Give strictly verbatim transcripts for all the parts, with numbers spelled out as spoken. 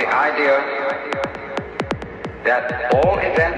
the idea that all events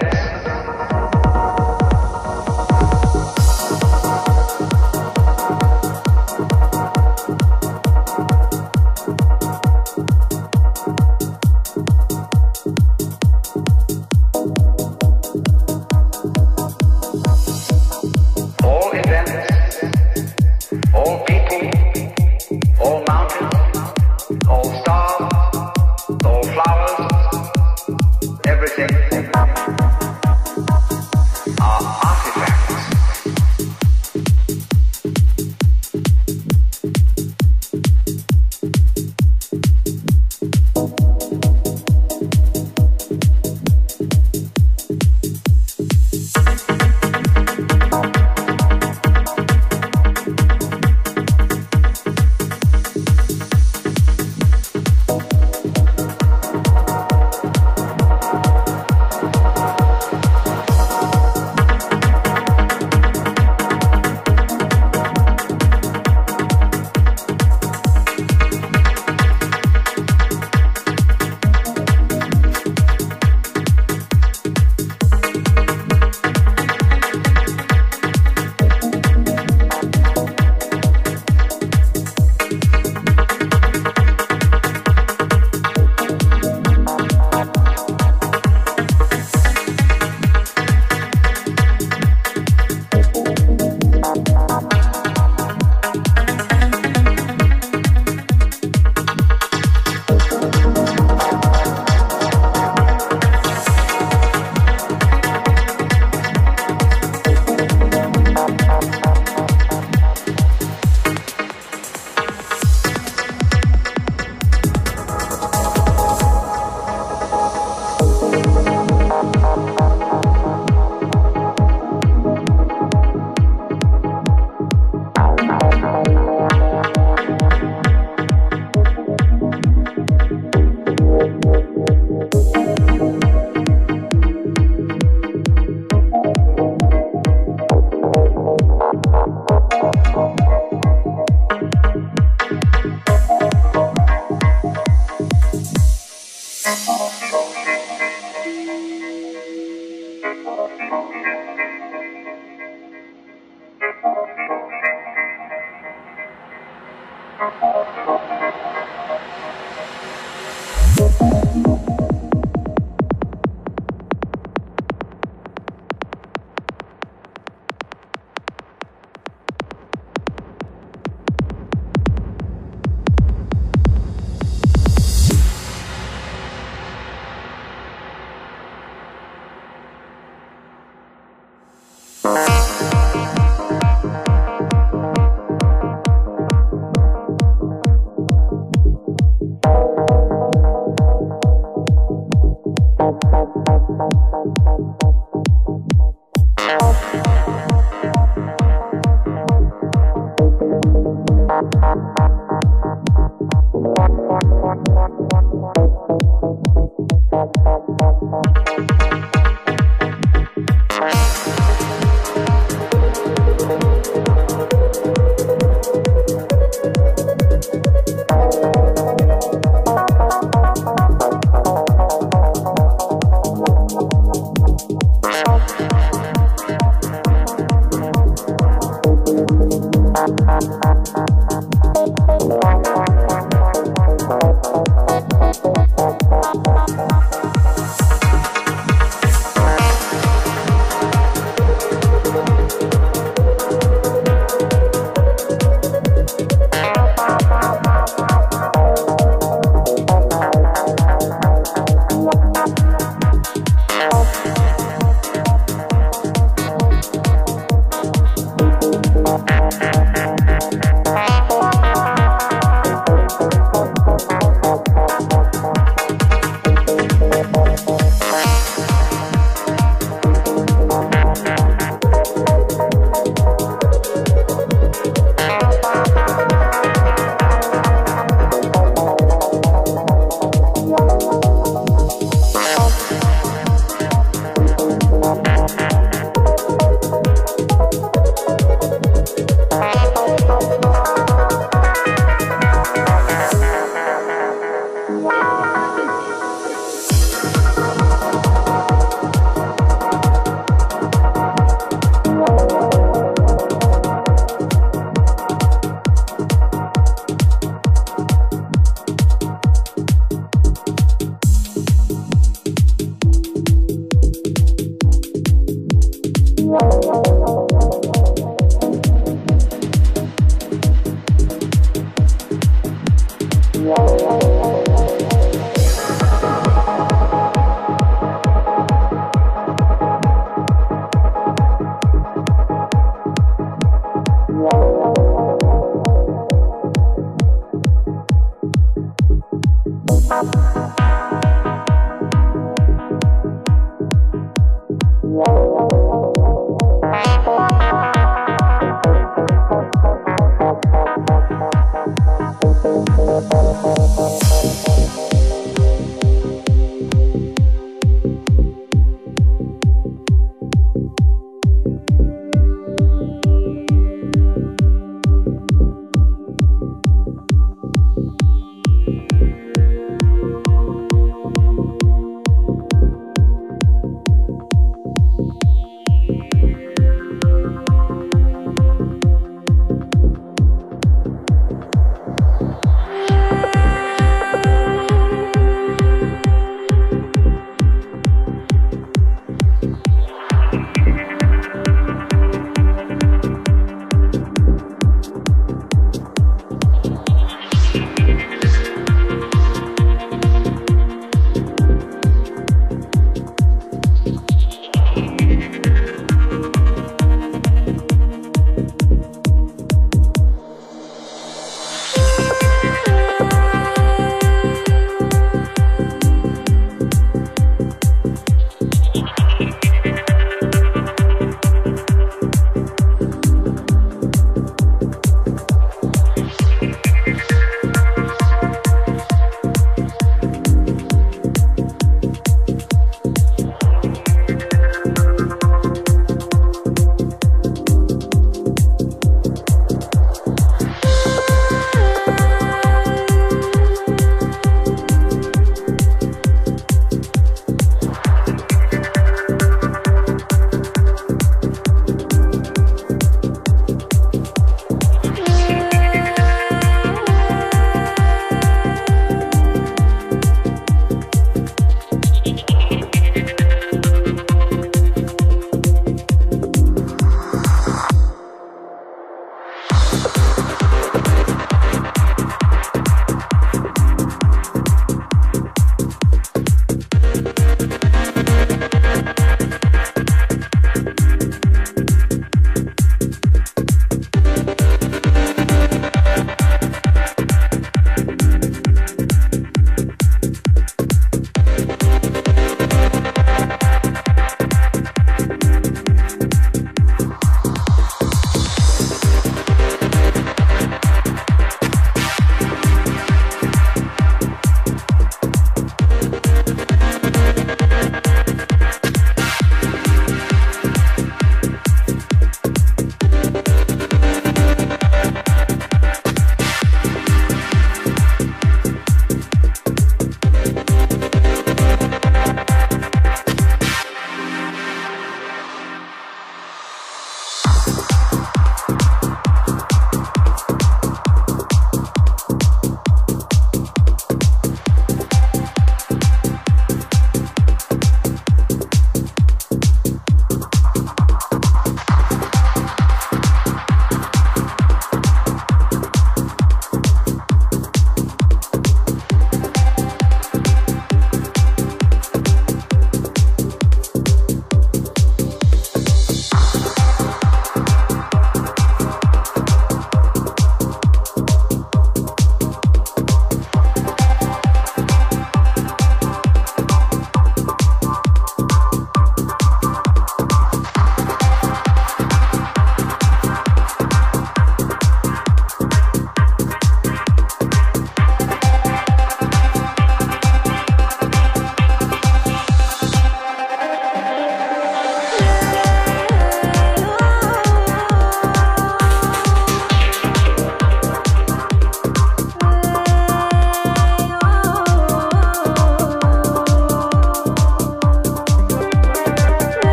Thank you.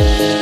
We'll be right back.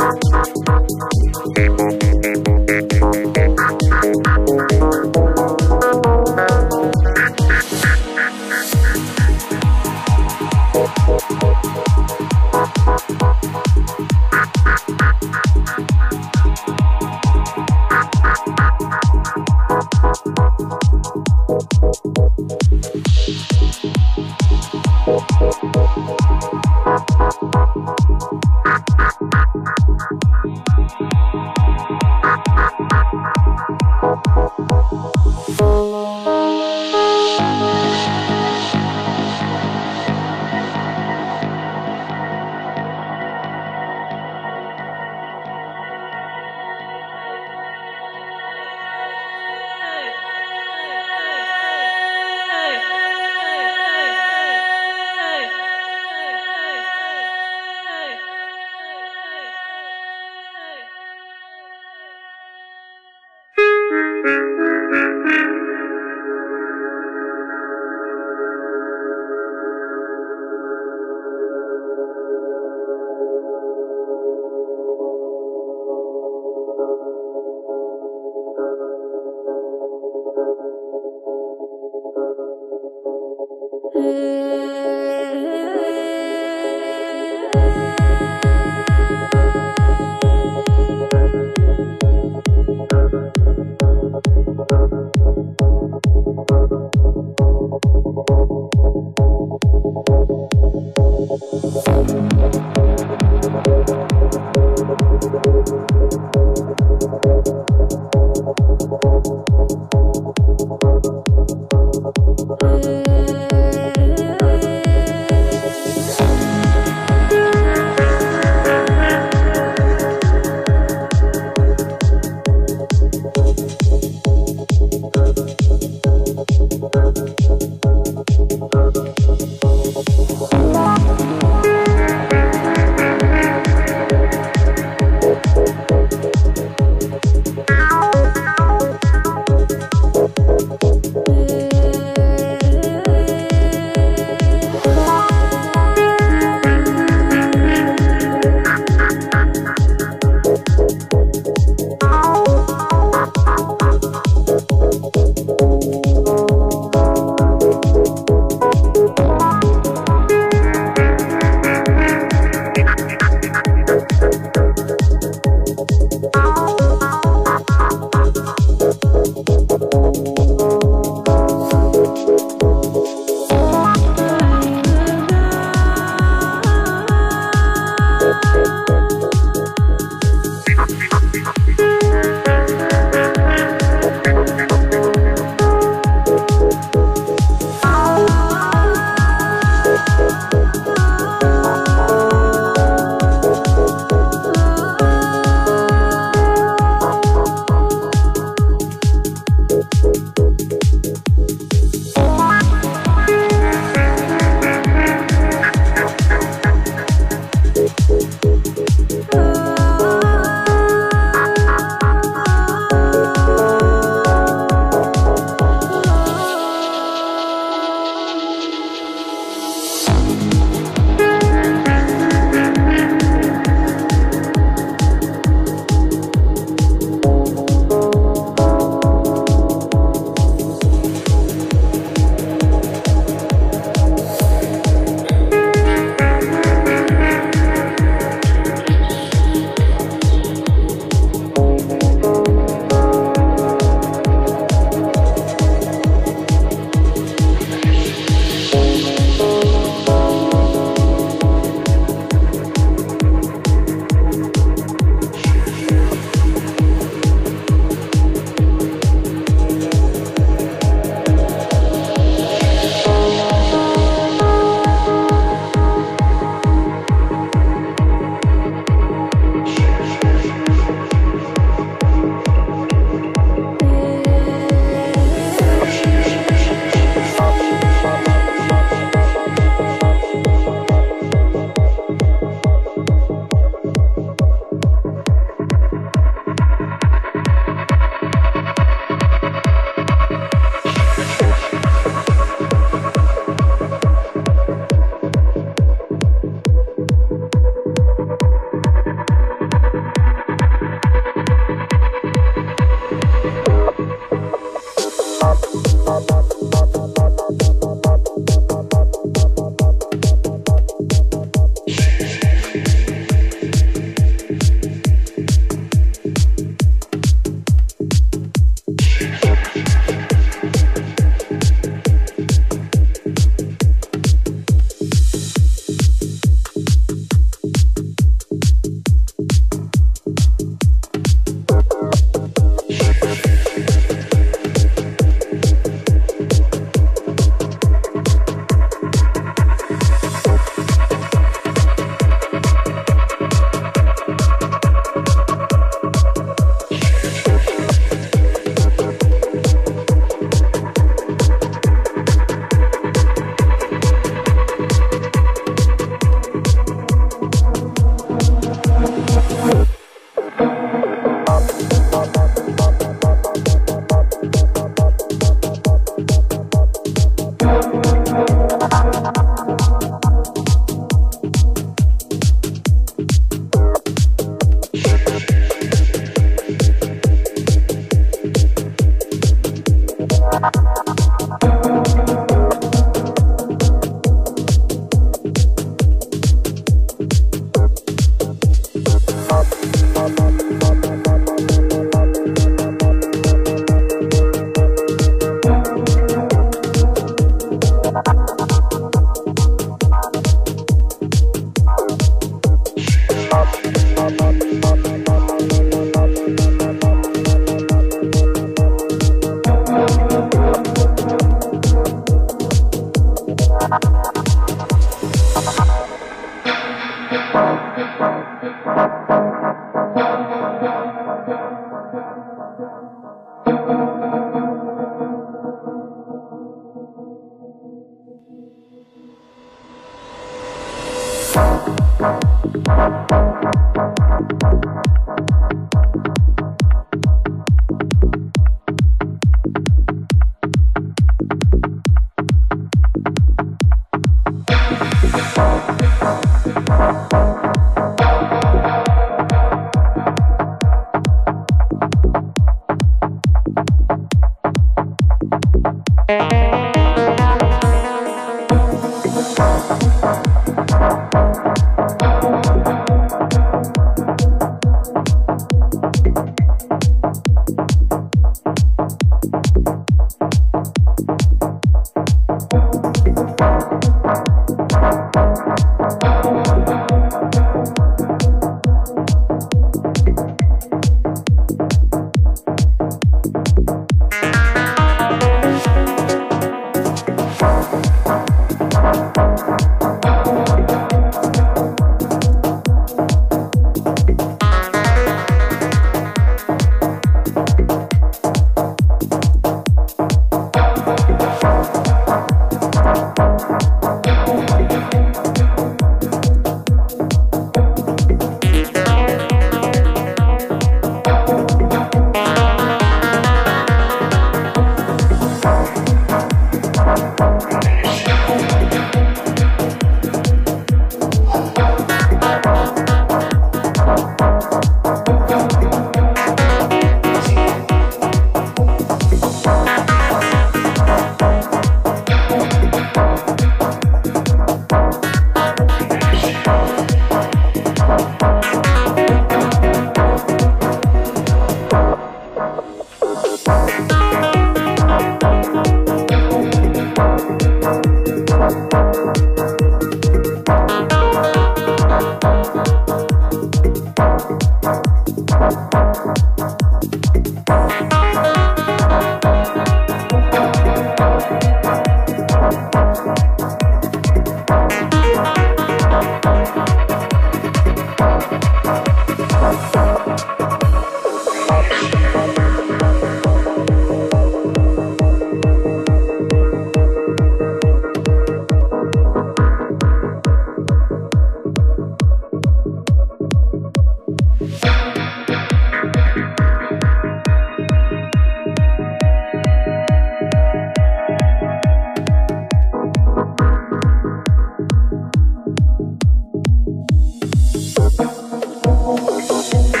Oh,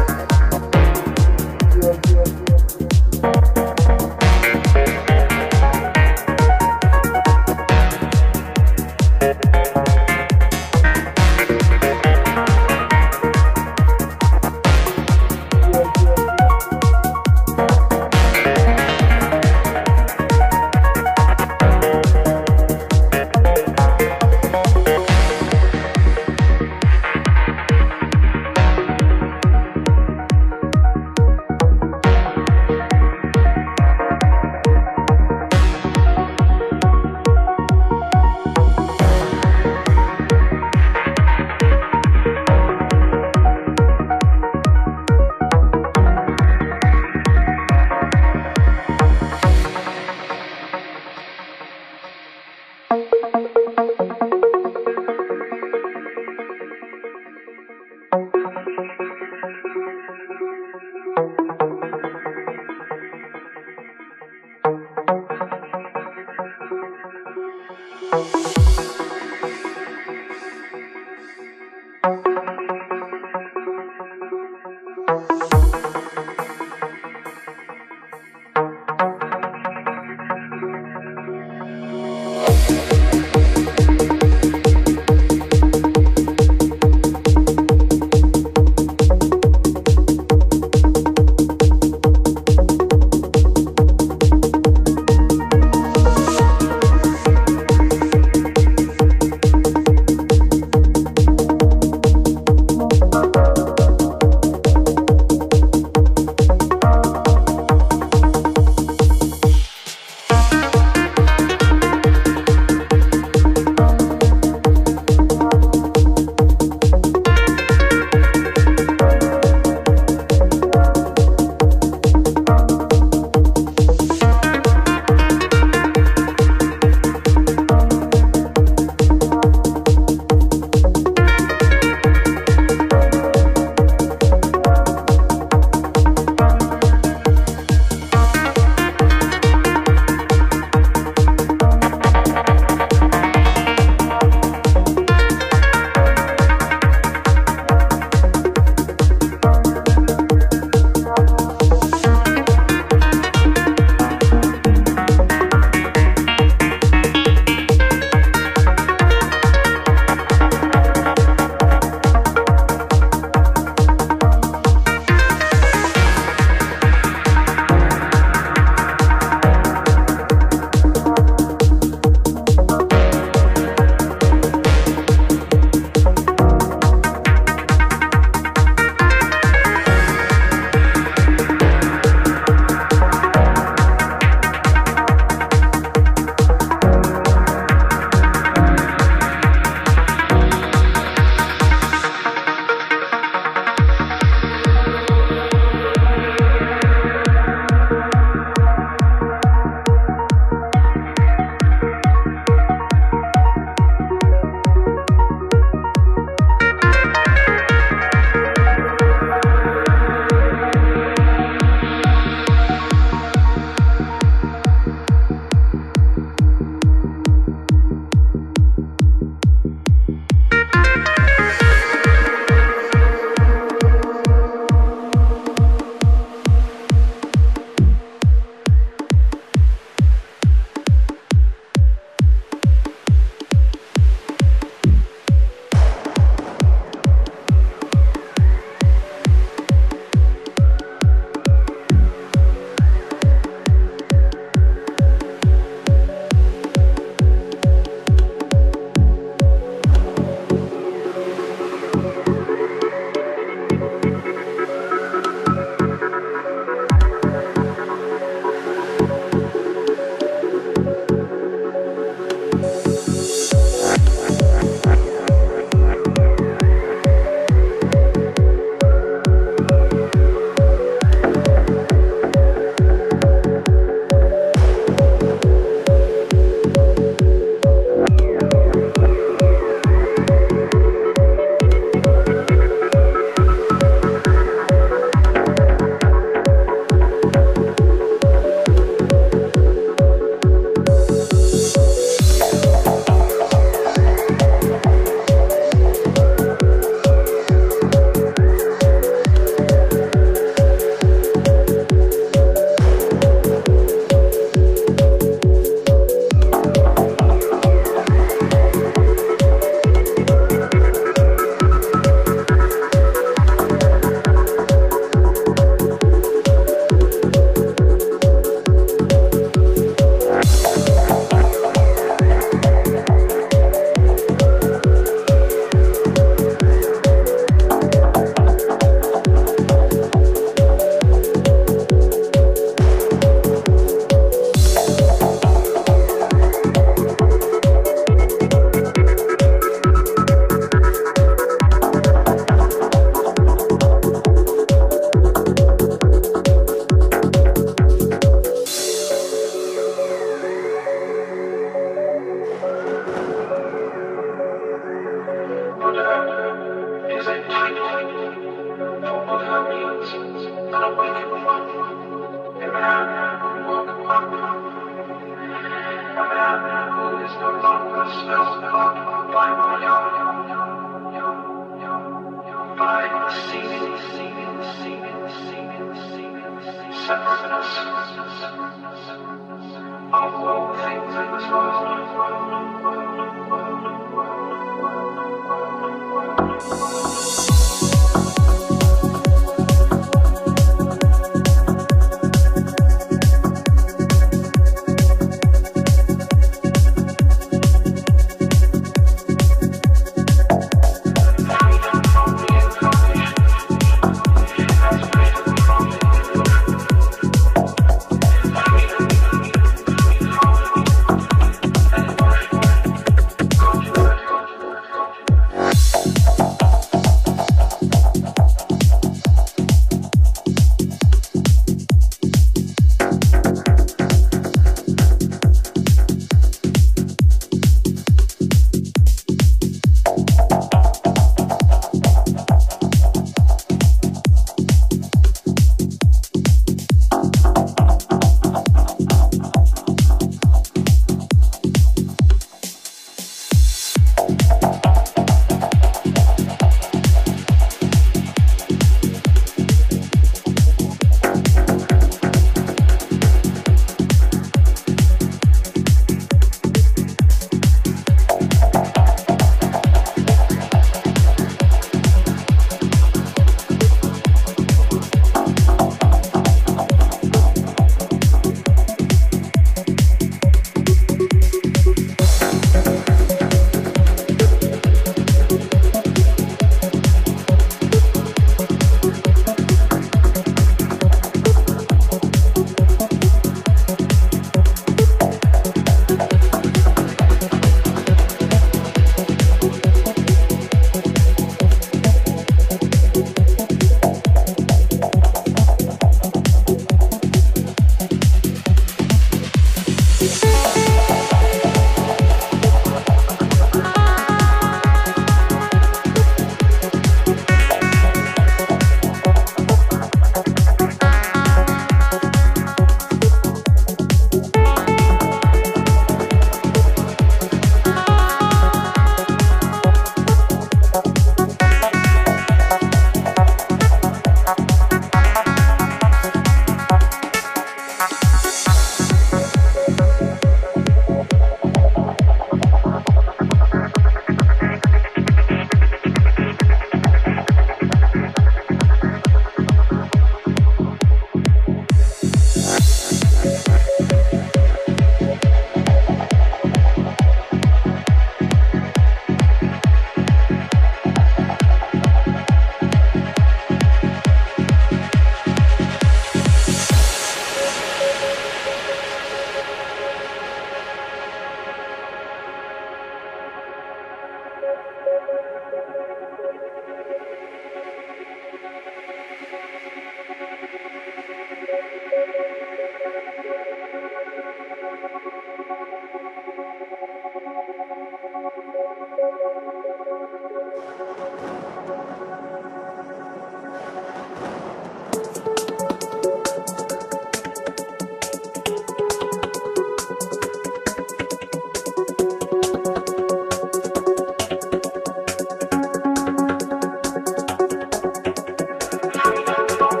We'll be right back.